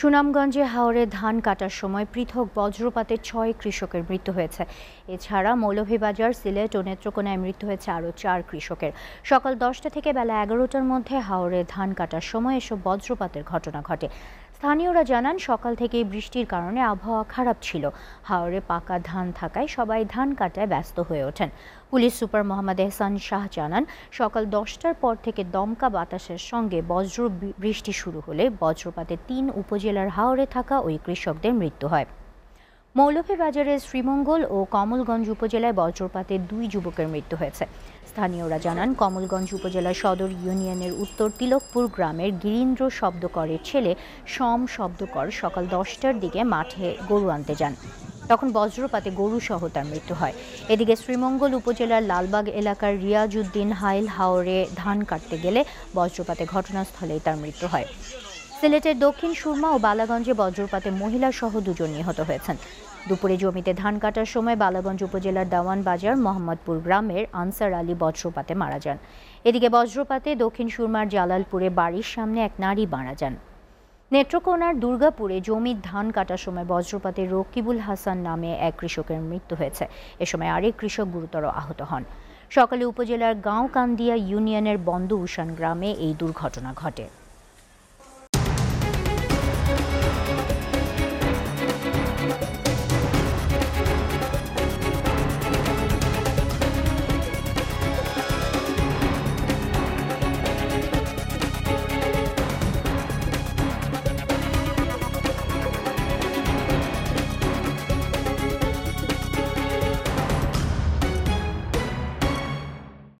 সুনামগঞ্জে হাওরে ধান কাটার সময় পৃথক বজ্রপাতে 6 কৃষকের মৃত্যু হয়েছে। এছাড়া মৌলভীবাজার, সিলেট ও নেত্রকোনায় মৃত্যু হয়েছে আরও 4 কৃষকের। সকাল 10টা থেকে বেলা 11টার মধ্যে হাওরে ধান কাটার সময় এসব বজ্রপাতের ঘটনা ঘটে। স্থানীয়রা জানান, সকাল থেকেই বৃষ্টির কারণে আবহাওয়া খারাপ ছিল। হাওরে পাকা ধান থাকায় সবাই ধান কাটায় ব্যস্ত হয়ে ওঠেন। পুলিশ সুপার মোহাম্মদ এহসান শাহ জানান, সকাল 10টার পর থেকে দমকা বাতাসের সঙ্গে বজ্র বৃষ্টি শুরু হলে বজ্রপাতে 3 উপজেলার হাওরে থাকা ওই কৃষকদের মৃত্যু হয়। মৌলভীবাজারের শ্রীমঙ্গল ও কমলগঞ্জ উপজেলায় বজ্রপাতে 2 যুবকের মৃত্যু হয়েছে। স্থানীয়রা জানান, কমলগঞ্জ উপজেলা সদর ইউনিয়নের উত্তর তিলকপুর গ্রামের গিরীন্দ্র শব্দকরের ছেলে সম শব্দকর সকাল 10টার দিকে মাঠে গরু আনতে যান। তখন বজ্রপাতে গরুসহ তার মৃত্যু হয়। এদিকে শ্রীমঙ্গল উপজেলার লালবাগ এলাকার রিয়াজউদ্দিন হাইল হাওরে ধান কাটতে গেলে বজ্রপাতে ঘটনাস্থলেই তার মৃত্যু হয়। সিলেটের দক্ষিণ সুরমা ও বালাগঞ্জে বজ্রপাতে মহিলাসহ 2 জন নিহত হয়েছেন। দুপুরে জমিতে ধান কাটার সময় বালাগঞ্জ উপজেলার দাওয়ানবাজার মোহাম্মদপুর গ্রামের আনসার আলী বজ্রপাতে মারা যান। এদিকে বজ্রপাতে দক্ষিণ সুরমার জালালপুরে বাড়ির সামনে এক নারী মারা যান। নেত্রকোনার দুর্গাপুরে জমির ধান কাটার সময় বজ্রপাতে রকিবুল হাসান নামে এক কৃষকের মৃত্যু হয়েছে। এ সময় আরেক কৃষক গুরুতর আহত হন। সকালে উপজেলার গাঁওকান্দিয়া ইউনিয়নের বন্দউশান গ্রামে এই দুর্ঘটনা ঘটে।